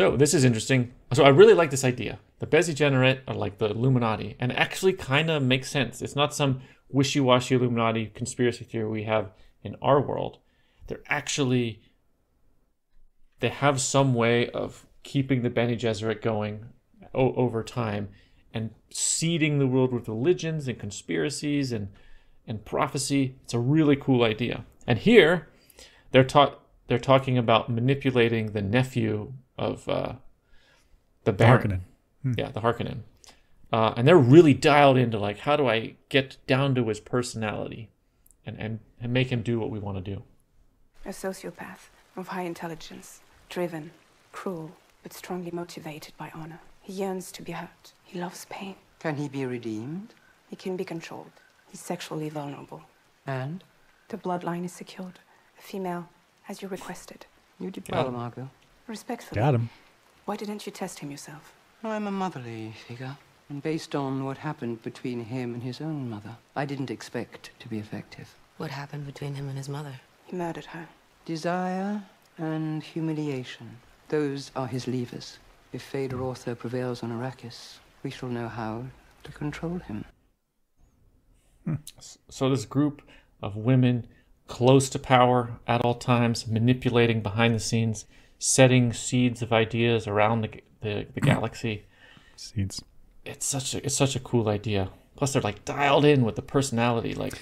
So this is interesting. So I really like this idea. The Bene Gesserit are like the Illuminati, and actually kind of makes sense. It's not some wishy-washy Illuminati conspiracy theory we have in our world. They're actually, they have some way of keeping the Bene Gesserit going over time and seeding the world with religions and conspiracies and prophecy. It's a really cool idea. And here, they're talking about manipulating the nephew of the Baron. Hmm. Yeah, the Harkonnen. And they're really dialed into, like, how do I get down to his personality and make him do what we want to do? A sociopath of high intelligence, driven, cruel, but strongly motivated by honor. He yearns to be hurt. He loves pain. Can he be redeemed? He can be controlled. He's sexually vulnerable. And? The bloodline is secured. A female, as you requested. You did well, Margot. Respectfully. Got him. Why didn't you test him yourself? I'm a motherly figure. And based on what happened between him and his own mother, I didn't expect to be effective. What happened between him and his mother? He murdered her. Desire and humiliation. Those are his levers. If Feyd-Rautha prevails on Arrakis, we shall know how to control him. So this group of women close to power at all times, manipulating behind the scenes, setting seeds of ideas around the galaxy. Seeds. It's such a cool idea. Plus, they're like dialed in with the personality, like.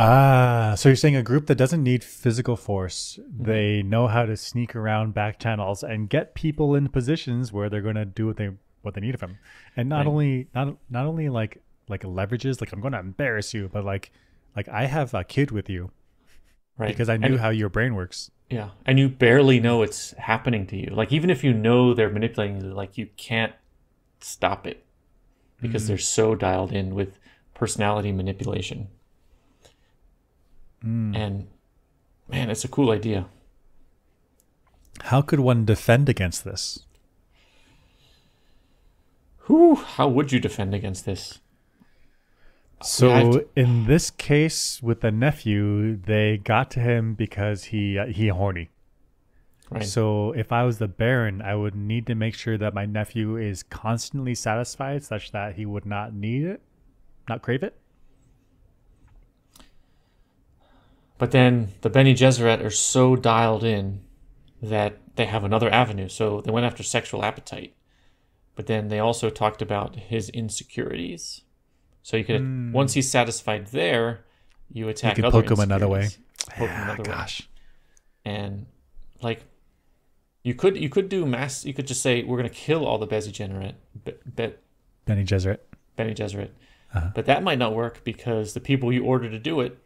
Ah, so you're saying a group that doesn't need physical force, they know how to sneak around back channels and get people in positions where they're going to do what they need of them, and not only like leverages, like I'm going to embarrass you, but like I have a kid with you, right? Because I knew how your brain works. Yeah, and you barely know it's happening to you. Like even if you know they're manipulating you, like you can't stop it because they're so dialed in with personality manipulation. And man, it's a cool idea. How could one defend against this? Whew, how would you defend against this? So in this case with the nephew, they got to him because he horny. Right. So if I was the Baron, I would need to make sure that my nephew is constantly satisfied such that he would not need it, not crave it. But then the Bene Gesserit are so dialed in that they have another avenue. So they went after sexual appetite. But then they also talked about his insecurities. So you could, once he's satisfied there, you attack other insecurities. You could poke him another way. Gosh. And like, you could do mass. You could just say we're going to kill all the Bene Gesserit. Uh-huh. But that might not work because the people you order to do it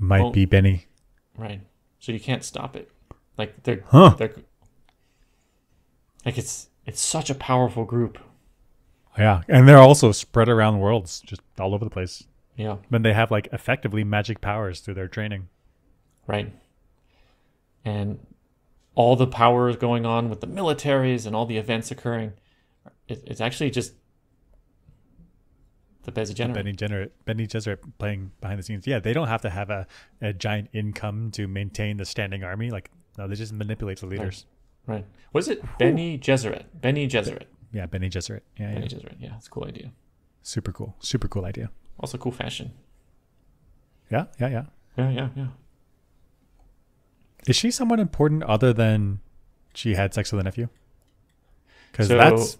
might be Benny. Right. So you can't stop it. Like they're like it's such a powerful group. Yeah. And they're also spread around worlds, just all over the place. Yeah. But they have like effectively magic powers through their training. Right. And all the powers going on with the militaries and all the events occurring. It's actually just Bene Gesserit playing behind the scenes. Yeah, they don't have to have a giant income to maintain the standing army. Like, no, they just manipulate the leaders. Right. Was it Bene Gesserit? Bene Gesserit. Yeah, Bene Gesserit. Yeah, Bene Gesserit. Yeah, it's a cool idea. Super cool. Super cool idea. Also cool fashion. Yeah, yeah, yeah. Yeah, yeah, yeah. Is she someone important other than she had sex with the nephew? Because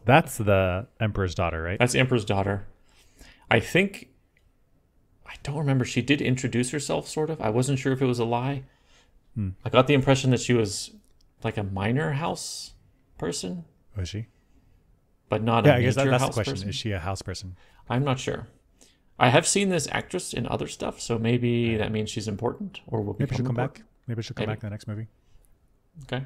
that's the Emperor's daughter, right? That's the Emperor's daughter. I think, I don't remember, she did introduce herself, sort of. I wasn't sure if it was a lie. I got the impression that she was like a minor house person. Was she? But not a major house person. Yeah, I guess that's the question. Is she a house person? I'm not sure. I have seen this actress in other stuff, so maybe that means she's important or will become important. Maybe she'll come back in the next movie. Okay.